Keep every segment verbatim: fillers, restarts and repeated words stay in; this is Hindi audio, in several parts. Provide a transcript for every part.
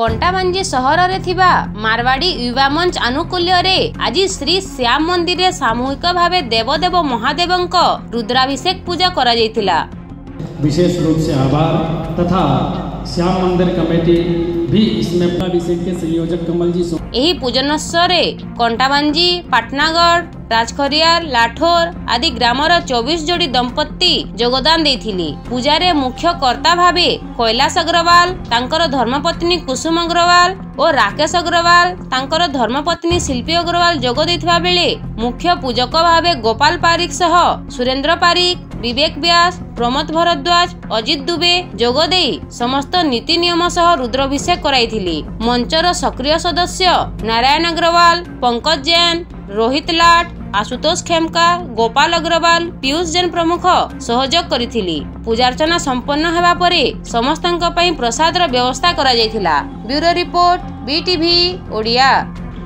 कंटाबांजी सहर रे थिबा मारवाड़ी युवा मंच आनुकूल्य रे आज श्री श्याम मंदिर रे सामूहिक भावे देवदेव महादेवंक रुद्राभिषेक पूजा करा जायतिला। विशेष रूप से आभार तथा श्याम मंदिर कमेटी भी इसमें अभिषेक के संयोजक कमल जी। यही पूजनोत्सव रे कंटाबांजी, पाटनागढ़, राजखरिया, लाठोर आदि ग्रामर चौबीस जोड़ी दंपत्ति योगदान देथिली। पूजारे मुख्य कर्ता भावे कैलाश अग्रवाल, तांकर धर्मपत्नी कुसुम अग्रवाल और राकेश अग्रवाल, तांकर धर्मपत्नी शिल्पी अग्रवाल जोग देथिबा बेले मुख्य पूजक भावे गोपाल पारिक सह सुरेंद्र पारिक, विवेक व्यास, प्रमोद भरद्वाज, अजित दुबे जोग देई समस्त नीति नियम सह रुद्राभिषेक कराइथिली। मंचर सक्रिय सदस्य नारायण अग्रवाल, पंकज जैन, रोहित लाट, आशुतोष खेमका, गोपाल अग्रवाल, पीयूष जैन प्रमुख सहयोग करिथिली। पूजार्चना संपन्न हेबा परे समस्तनका पई प्रसादर व्यवस्था करा जायथिला। Bureau report BTV Odia.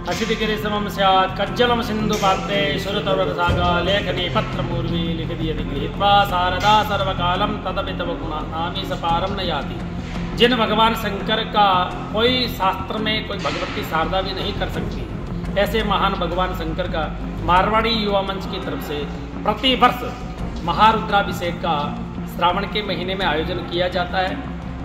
असिधिकेशमं स्यात् कज्जलं सिन्धुपात्रे सुरतरसागरं लेखनी पत्रपूर्वी लिखति यदि गृहीत्वा शारदा सर्वकालं तदपि तव गुणानां सपारं न याति। जिन भगवान शंकर का कोई शास्त्र में कोई भगवती शारदा भी नहीं कर सकती, ऐसे महान भगवान शंकर का मारवाड़ी युवा मंच की तरफ से प्रतिवर्ष महारुद्राभिषेक का श्रावण के महीने में आयोजन किया जाता है,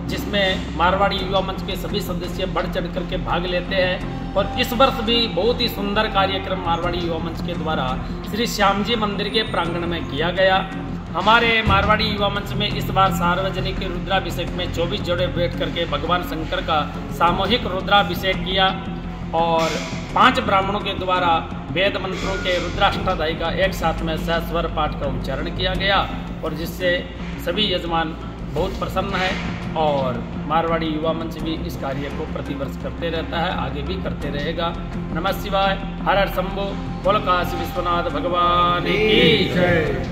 जिसमें मारवाड़ी युवा मंच के सभी सदस्य बढ़ चढ़ करके भाग लेते हैं। और इस वर्ष भी बहुत ही सुंदर कार्यक्रम मारवाड़ी युवा मंच के द्वारा श्री श्यामजी मंदिर के प्रांगण में किया गया। हमारे मारवाड़ी युवा मंच में इस बार सार्वजनिक रुद्राभिषेक में चौबीस जोड़े बैठ करके भगवान शंकर का सामूहिक रुद्राभिषेक किया और पाँच ब्राह्मणों के द्वारा वेद मंत्रों के रुद्राष्टाध्यायी का एक साथ में सहस्वर पाठ का उच्चारण किया गया, और जिससे सभी यजमान बहुत प्रसन्न है और मारवाड़ी युवा मंच भी इस कार्य को प्रतिवर्ष करते रहता है, आगे भी करते रहेगा। नमः शिवाय, हर हर शंभो, बोलो काशी विश्वनाथ भगवान की जय।